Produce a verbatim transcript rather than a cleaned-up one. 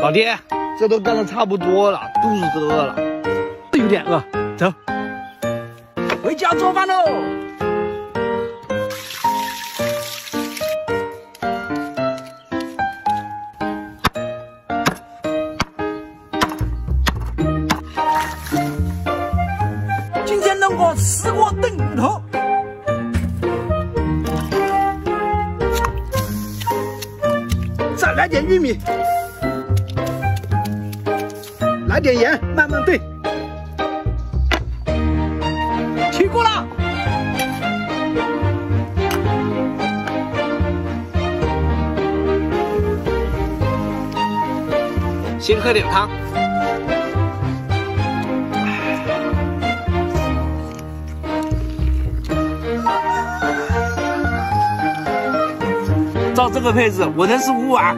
老弟，这都干得差不多了，肚子都饿了，有点饿，走，回家做饭喽。今天让我吃锅炖鱼头。 再来点玉米，来点盐，慢慢炖。起锅了，先喝点汤。照这个配置，我能吃五碗。